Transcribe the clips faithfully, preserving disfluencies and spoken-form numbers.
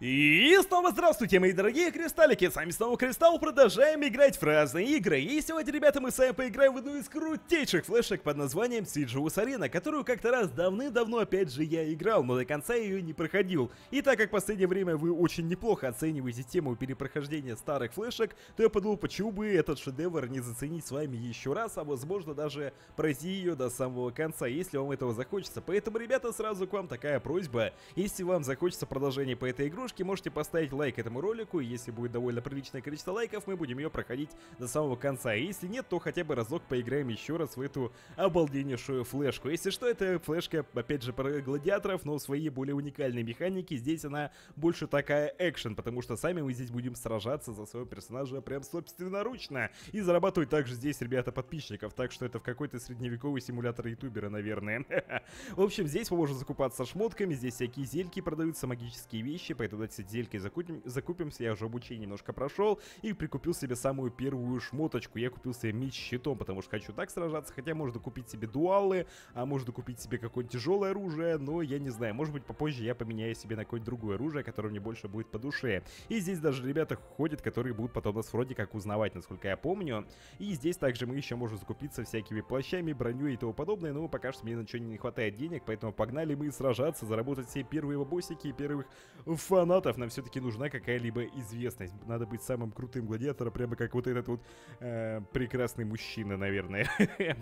И снова здравствуйте, мои дорогие кристаллики, с вами снова Кристалл, продолжаем играть в разные игры. И сегодня, ребята, мы с вами поиграем в одну из крутейших флешек под названием Siegius Arena, которую как-то раз давным-давно, опять же, я играл, но до конца ее не проходил. И так как в последнее время вы очень неплохо оцениваете тему перепрохождения старых флешек, то я подумал, почему бы этот шедевр не заценить с вами еще раз, а возможно даже пройти ее до самого конца, если вам этого захочется. Поэтому, ребята, сразу к вам такая просьба: если вам захочется продолжение по этой игрушке, можете поставить лайк этому ролику, и если будет довольно приличное количество лайков, мы будем ее проходить до самого конца. И если нет, то хотя бы разок поиграем еще раз в эту обалденнейшую флешку. Если что, это флешка, опять же, про гладиаторов, но свои более уникальные механики. Здесь она больше такая экшен, потому что сами мы здесь будем сражаться за своего персонажа прям собственноручно. И зарабатывать также здесь, ребята, подписчиков, так что это в какой-то средневековый симулятор ютубера, наверное. В общем, здесь мы можем закупаться шмотками, здесь всякие зельки продаются, магические вещи, поэтому эти зельки закупим, закупимся. Я уже обучение немножко прошел и прикупил себе самую первую шмоточку. Я купил себе меч щитом, потому что хочу так сражаться. Хотя можно купить себе дуалы, а можно купить себе какое-нибудь тяжелое оружие, но я не знаю, может быть попозже я поменяю себе на какое-нибудь другое оружие, которое мне больше будет по душе. И здесь даже ребята ходят, которые будут потом нас вроде как узнавать, насколько я помню. И здесь также мы еще можем закупиться всякими плащами, броней и тому подобное, но пока что мне на ничего не хватает денег, поэтому погнали мы сражаться, заработать все первые бабосики и первых фанатов. Нам все-таки нужна какая-либо известность. Надо быть самым крутым гладиатором, прямо как вот этот вот э, прекрасный мужчина, наверное.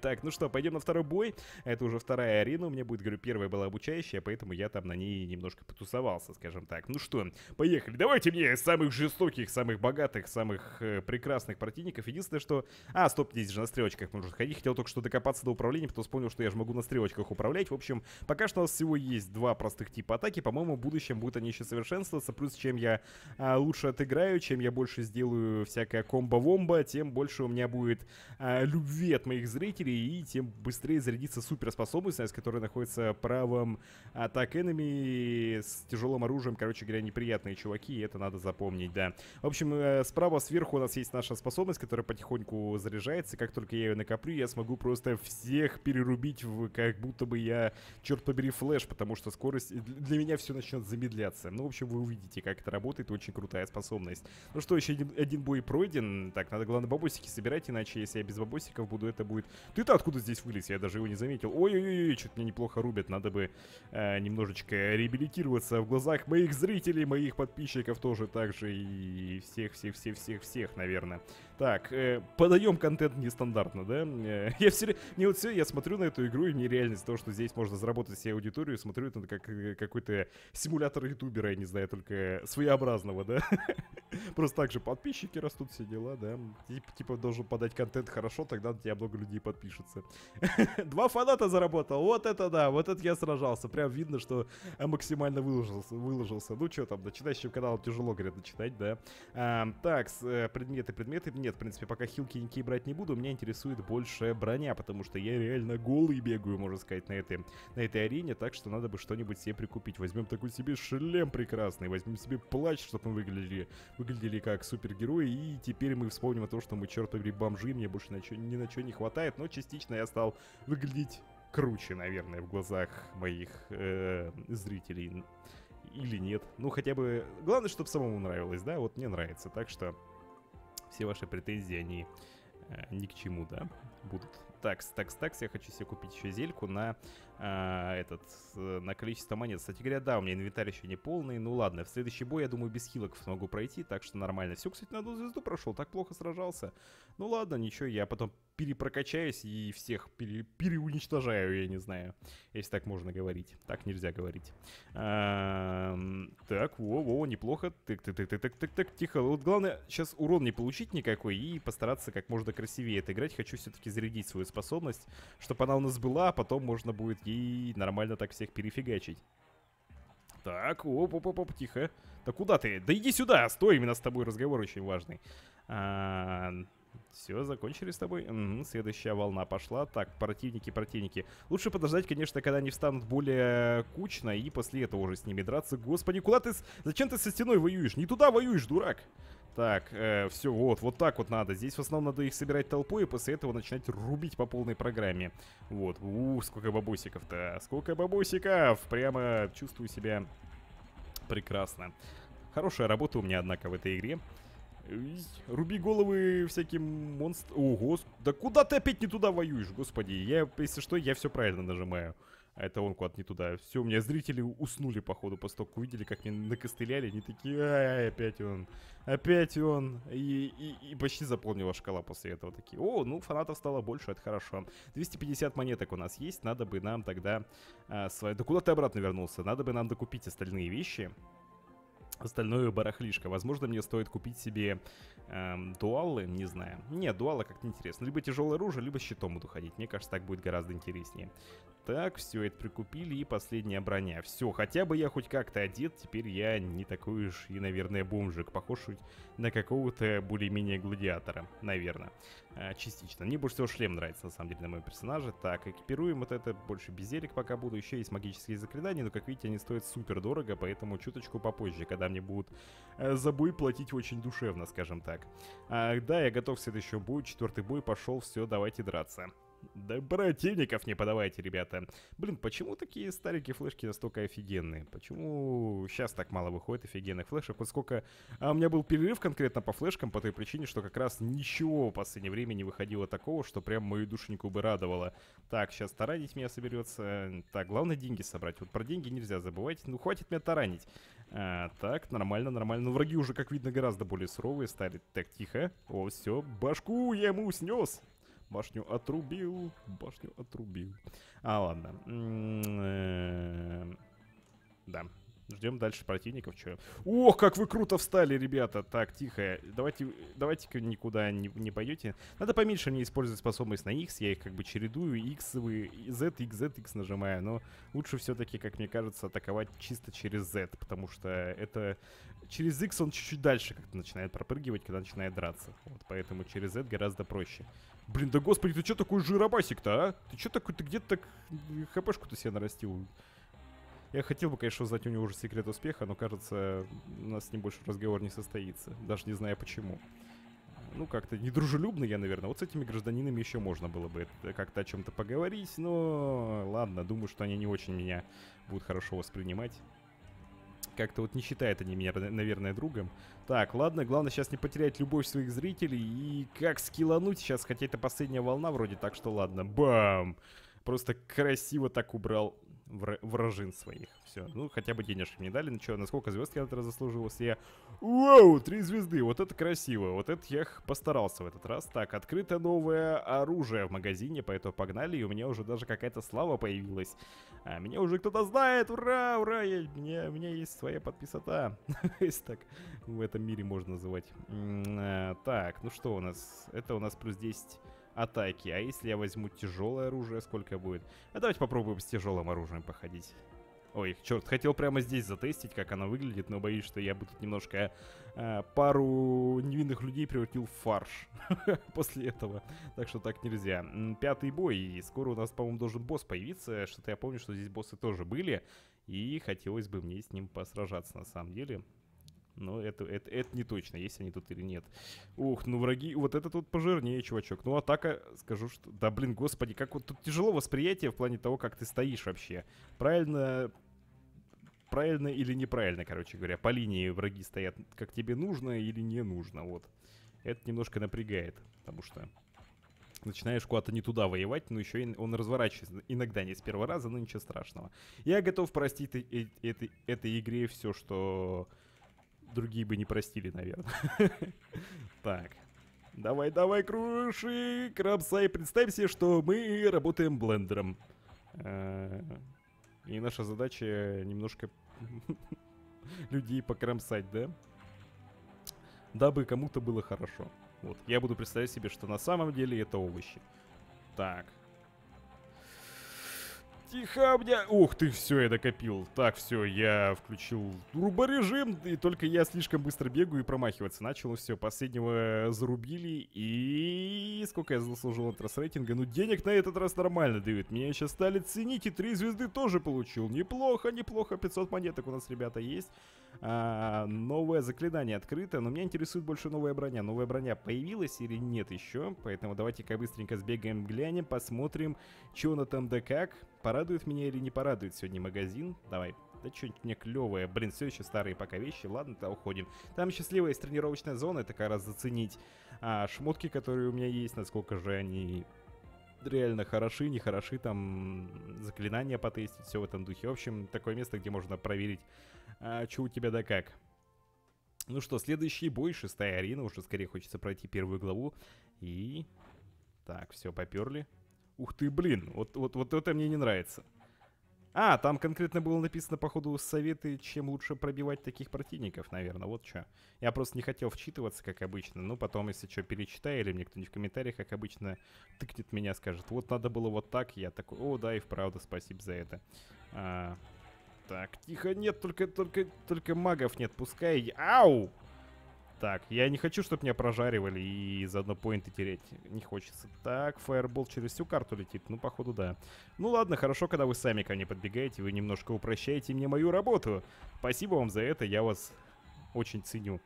Так, ну что, пойдем на второй бой. Это уже вторая арена. У меня будет, говорю, первая была обучающая, поэтому я там на ней немножко потусовался, скажем так. Ну что, поехали. Давайте мне самых жестоких, самых богатых, самых э, прекрасных противников. Единственное, что... А, стоп, здесь же на стрелочках можно ходить. Хотел только что докопаться до управления, потом вспомнил, что я же могу на стрелочках управлять. В общем, пока что у нас всего есть два простых типа атаки. По-моему, в будущем будут они еще совершенствоваться. Плюс, чем я а, лучше отыграю, чем я больше сделаю всякое комбо-вомбо, тем больше у меня будет а, любви от моих зрителей, и тем быстрее зарядится суперспособность, с которой находится правом атак энеми с тяжелым оружием. Короче говоря, неприятные чуваки, и это надо запомнить, да. В общем, справа сверху у нас есть наша способность, которая потихоньку заряжается. Как только я ее накоплю, я смогу просто всех перерубить, в, как будто бы я, черт побери, флэш, потому что скорость для меня все начнет замедляться. Ну, в общем, вы увидите, как это работает. Очень крутая способность. Ну что, еще один, один бой пройден. Так, надо, главное, бабосики собирать, иначе если я без бабосиков буду, это будет... Ты-то откуда здесь вылез? Я даже его не заметил. Ой-ой-ой, что-то меня неплохо рубят. Надо бы э, немножечко реабилитироваться в глазах моих зрителей, моих подписчиков тоже так же. И всех-всех-всех-всех-всех, наверное. Так, э, подаем контент нестандартно, да? Э, я все... Не, вот все, я смотрю на эту игру, и мне реально то, что здесь можно заработать себе аудиторию, смотрю это как какой-то симулятор ютубера, я не знаю, только своеобразного, да? Просто так же подписчики растут, все дела, да? Тип, типа должен подать контент хорошо, тогда на тебя много людей подпишется. Два фаната заработал, вот это да, вот это я сражался. Прям видно, что максимально выложился. выложился. Ну что там, начинающим каналом тяжело, говорят, начинать, да? А, так, предметы, предметы. Нет, в принципе, пока хилки никакие брать не буду, меня интересует больше броня, потому что я реально голый бегаю, можно сказать, на этой, на этой арене, так что надо бы что-нибудь себе прикупить. Возьмем такой себе шлем прекрасный, возьмем себе плащ, чтобы мы выглядели... выглядели как супергерои, и теперь мы вспомним о том, что мы, черт побери, бомжи, мне больше на чё, ни на что не хватает, но частично я стал выглядеть круче, наверное, в глазах моих э, зрителей. Или нет. Ну, хотя бы... Главное, чтобы самому нравилось, да? Вот мне нравится. Так что все ваши претензии, они э, ни к чему, да, будут. Такс, такс, такс, я хочу себе купить еще зельку на а, этот, на количество монет. Кстати говоря, да, у меня инвентарь еще не полный. Ну ладно, в следующий бой, я думаю, без хилок смогу пройти, так что нормально. Все, кстати, на одну звезду прошел, так плохо сражался. Ну ладно, ничего, я потом перепрокачаюсь и всех пере, переуничтожаю, я не знаю, если так можно говорить. Так нельзя говорить. А, так, во-во, неплохо. Так, так, так, так, так, так, тихо. Вот главное, сейчас урон не получить никакой и постараться как можно красивее это играть. Хочу все-таки зарядить свою способность, чтобы она у нас была, а потом можно будет ей нормально так всех перефигачить. Так, оп-оп-оп, тихо. Да куда ты? Да иди сюда, стой, именно с тобой разговор очень важный. А -а -а Все, закончили с тобой. Угу, следующая волна пошла. Так, противники, противники. Лучше подождать, конечно, когда они встанут более кучно, и после этого уже с ними драться. Господи, куда ты? Зачем ты со стеной воюешь? Не туда воюешь, дурак! Так, э, все, вот, вот так вот надо. Здесь в основном надо их собирать толпой и после этого начинать рубить по полной программе. Вот, ух, сколько бабосиков-то, сколько бабосиков! Прямо чувствую себя прекрасно. Хорошая работа у меня, однако, в этой игре. Руби головы всяким монстрам. О, гос... Да куда ты опять не туда воюешь, господи. Я, если что, я все правильно нажимаю. А это он куда-то не туда. Все, у меня зрители уснули, походу, постоку увидели, как меня накостыляли. Они такие, ай, опять он. Опять он. И, и, и почти заполнила шкала после этого. Такие, о, ну фанатов стало больше, это хорошо. двести пятьдесят монеток у нас есть. Надо бы нам тогда... А, свои... Да куда ты обратно вернулся? Надо бы нам докупить остальные вещи. Остальное барахлишко. Возможно, мне стоит купить себе эм, дуалы, не знаю. Нет, дуалы как-то интересно. Либо тяжелое оружие, либо щитом буду ходить. Мне кажется, так будет гораздо интереснее. Так, все это прикупили. И последняя броня. Все, хотя бы я хоть как-то одет. Теперь я не такой уж и, наверное, бомжик. Похож на какого-то более-менее гладиатора. Наверное. Э, частично. Мне больше всего шлем нравится, на самом деле, на моем персонаже. Так, экипируем вот это. Больше безелик пока буду. Еще есть магические заклинания. Но, как видите, они стоят супер дорого. Поэтому чуточку попозже, когда мне будут за бой платить очень душевно, скажем так. А, да, я готов к следующему бою. Четвертый бой пошел, все, давайте драться. Да противников не подавайте, ребята. Блин, почему такие старенькие флешки настолько офигенные? Почему сейчас так мало выходит офигенных флешек? Вот сколько... А у меня был перерыв конкретно по флешкам по той причине, что как раз ничего в последнее время не выходило такого, что прям мою душеньку бы радовало. Так, сейчас таранить меня соберется. Так, главное деньги собрать. Вот про деньги нельзя забывать. Ну, хватит меня таранить. А, так, нормально, нормально. Но враги уже, как видно, гораздо более суровые стали. Так, тихо. О, все, башку я ему снес. Башню отрубил, башню отрубил. А, ладно. Да. Ждем дальше противников, что. Ох, как вы круто встали, ребята. Так, тихо. Давайте, давайте-ка никуда не, не пойдете. Надо поменьше мне использовать способность на X. Я их как бы чередую. X, Z, X, Z, X нажимаю. Но лучше все-таки, как мне кажется, атаковать чисто через Z. Потому что это... Через X он чуть-чуть дальше как-то начинает пропрыгивать, когда начинает драться. Вот, поэтому через Z гораздо проще. Блин, да господи, ты что такой жиробасик-то, а? Ты что такой, ты где-то так хпшку-то себе нарастил? Я хотел бы, конечно, узнать у него уже секрет успеха, но, кажется, у нас с ним больше разговор не состоится. Даже не знаю почему. Ну, как-то недружелюбный я, наверное. Вот с этими гражданинами еще можно было бы как-то о чем-то поговорить, но... Ладно, думаю, что они не очень меня будут хорошо воспринимать. Как-то вот не считают они меня, наверное, другом. Так, ладно, главное сейчас не потерять любовь своих зрителей и как скиллануть сейчас, хотя это последняя волна вроде, так что ладно. Бам! Просто красиво так убрал вражин своих. Все, ну хотя бы денежки мне дали. Ну что, на сколько звезд я этот раз заслуживался? Я... Вау, три звезды, вот это красиво. Вот это я постарался в этот раз. Так, открыто новое оружие в магазине, поэтому погнали, и у меня уже даже какая-то слава появилась. А меня уже кто-то знает, ура, ура, я... у, меня, у меня есть своя подписота. Если так в этом мире можно называть. Так, ну что у нас? Это у нас плюс десять... атаки. А если я возьму тяжелое оружие, сколько будет? А давайте попробуем с тяжелым оружием походить. Ой, черт, хотел прямо здесь затестить, как оно выглядит, но боюсь, что я бы тут немножко э, пару невинных людей превратил в фарш после этого. Так что так нельзя. Пятый бой, и скоро у нас, по-моему, должен босс появиться. Что-то я помню, что здесь боссы тоже были, и хотелось бы мне с ним посражаться на самом деле. Но это, это, это не точно, есть они тут или нет. Ух, ну враги, вот это тут пожирнее, чувачок. Ну атака, скажу, что... Да блин, господи, как вот тут тяжело восприятие в плане того, как ты стоишь вообще. Правильно... Правильно или неправильно, короче говоря. По линии враги стоят, как тебе нужно или не нужно, вот. Это немножко напрягает, потому что... Начинаешь куда-то не туда воевать, но еще он разворачивается. Иногда не с первого раза, но ничего страшного. Я готов простить этой, этой, этой игре все, что... Другие бы не простили, наверное. Так. Давай, давай, круши, крабсай. Представь себе, что мы работаем блендером. И наша задача немножко людей покромсать, да? Дабы кому-то было хорошо. Вот. Я буду представлять себе, что на самом деле это овощи. Так. Тихо, бля. Ух ты, все, я докопил. Так, все, я включил турборежим, и только я слишком быстро бегаю и промахиваться начал. Все, последнего зарубили, и... Сколько я заслужил от раз рейтинга? Ну, денег на этот раз нормально дают. Меня сейчас стали ценить, и три звезды тоже получил. Неплохо, неплохо, пятьсот монеток у нас, ребята, есть. А, новое заклинание открыто, но меня интересует больше новая броня. Новая броня появилась или нет еще? Поэтому давайте-ка быстренько сбегаем, глянем, посмотрим, что она там да как. Порадует меня или не порадует сегодня магазин? Давай, Да что-нибудь мне клевое. Блин, все еще старые пока вещи. Ладно, то уходим. Там счастливая есть тренировочная зона. Это как раз заценить. А шмотки, которые у меня есть, насколько же они реально хороши, не хороши. Там заклинания потестить, все в этом духе. В общем, такое место, где можно проверить, а, что у тебя да как. Ну что, следующий бой, шестая арена. Уже скорее хочется пройти первую главу. И... Так, все, поперли. Ух ты, блин, вот, вот, вот это мне не нравится. А, там конкретно было написано, походу, советы, чем лучше пробивать таких противников, наверное, вот что. Я просто не хотел вчитываться, как обычно, но потом, если что, перечитаю, или мне кто-нибудь в комментариях, как обычно, тыкнет меня, скажет, вот надо было вот так, я такой, о, да, и вправду, спасибо за это. А, так, тихо, нет, только, только, только магов нет, пускай, ау! Так, я не хочу, чтобы меня прожаривали и заодно поинты терять не хочется. Так, фаербол через всю карту летит. Ну, походу, да. Ну, ладно, хорошо, когда вы сами ко мне подбегаете. Вы немножко упрощаете мне мою работу. Спасибо вам за это, я вас очень ценю.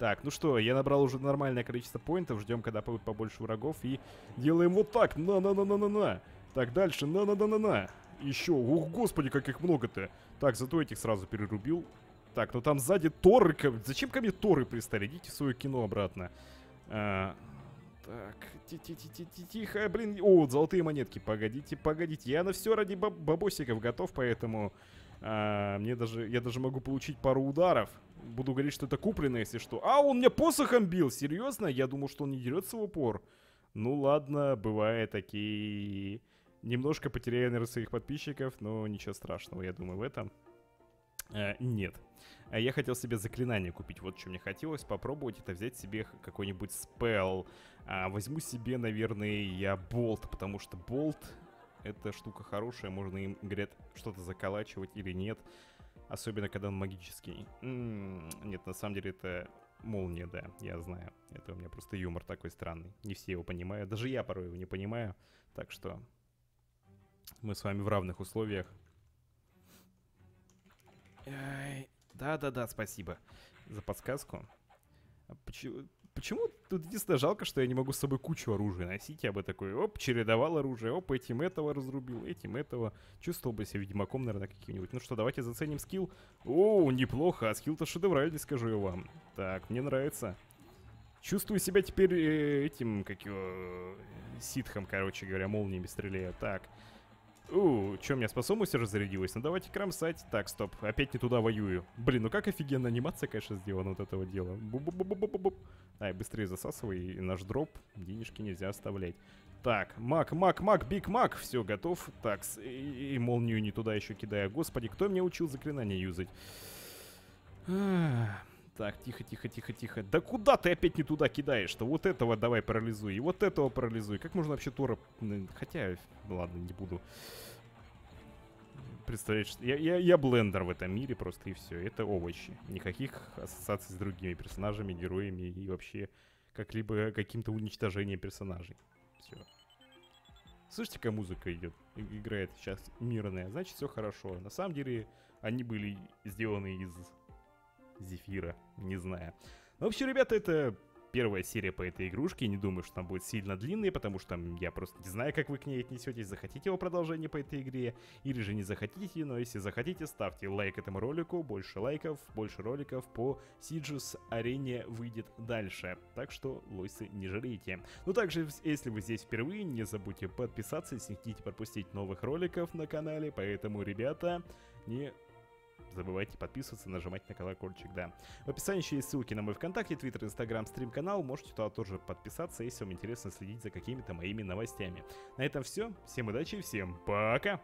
Так, ну что, я набрал уже нормальное количество поинтов. Ждем, когда будет побольше врагов. И делаем вот так. На-на-на-на-на-на. Так, дальше. На-на-на-на-на. Еще. Ух, господи, как их много-то. Так, зато этих сразу перерубил. Так, ну там сзади торы. Зачем ко мне торы пристали? Идите в свое кино обратно. А, так, тихо, блин. О, золотые монетки. Погодите, погодите. Я на все ради баб бабосиков готов, поэтому а, мне даже, я даже могу получить пару ударов. Буду говорить, что это куплено, если что. А, он меня посохом бил, серьезно? Я думал, что он не дерется в упор. Ну ладно, бывает такие. Немножко потеряю, наверное, своих подписчиков, но ничего страшного, я думаю, в этом. А, нет. А я хотел себе заклинание купить. Вот что мне хотелось попробовать. Это взять себе какой-нибудь спелл. а, Возьму себе, наверное, я болт. Потому что болт — это штука хорошая. Можно им, говорят, что-то заколачивать или нет. Особенно, когда он магический. М-м-м, Нет, на самом деле это молния, да, я знаю. Это у меня просто юмор такой странный. Не все его понимают, даже я порой его не понимаю. Так что мы с вами в равных условиях. Да-да-да, спасибо за подсказку. Почему, почему тут единственное жалко, что я не могу с собой кучу оружия носить? Я бы такой, оп, чередовал оружие, оп, этим этого разрубил, этим этого. Чувствовал бы себя ведьмаком, наверное, каким-нибудь. Ну что, давайте заценим скилл. О, неплохо, а скилл-то шедевральный, скажу я вам. Так, мне нравится. Чувствую себя теперь э, этим, как его, ситхом, короче говоря, молниями стреляю. Так. У, что, у меня способность уже зарядилась? Ну давайте кромсать. Так, стоп, опять не туда воюю. Блин, ну как офигенно анимация, конечно, сделана вот этого дела. Бу-бу-бу-бу-бу-бу. Ай, быстрее засасывай, и наш дроп. Денежки нельзя оставлять. Так, мак, мак, мак, биг мак. Все, готов. Так, и, и молнию не туда еще кидаю. Господи, кто меня учил заклинания юзать? Так, тихо, тихо, тихо, тихо. Да куда ты опять не туда кидаешь-то? Вот этого давай парализуй, и вот этого парализуй. Как можно вообще Тора... Хотя, ладно, не буду представлять, что... Я, я, я блендер в этом мире просто, и все. Это овощи. Никаких ассоциаций с другими персонажами, героями и вообще как-либо каким-то уничтожением персонажей. Все. Слышите, как музыка идет? Играет сейчас мирная. Значит, все хорошо. На самом деле, они были сделаны из... зефира, не знаю. В общем, ребята, это первая серия по этой игрушке. Не думаю, что там будет сильно длинная, потому что я просто не знаю, как вы к ней отнесетесь. Захотите его продолжение по этой игре или же не захотите, но если захотите, ставьте лайк этому ролику. Больше лайков, больше роликов по Siegius Arena выйдет дальше. Так что, лойсы, не жалейте. Ну, также, если вы здесь впервые, не забудьте подписаться, если не хотите пропустить новых роликов на канале. Поэтому, ребята, не... забывайте подписываться, нажимать на колокольчик, да. В описании еще есть ссылки на мой ВКонтакте, Твиттер, Инстаграм, стрим-канал. Можете туда тоже подписаться, если вам интересно следить за какими-то моими новостями. На этом все. Всем удачи, всем пока!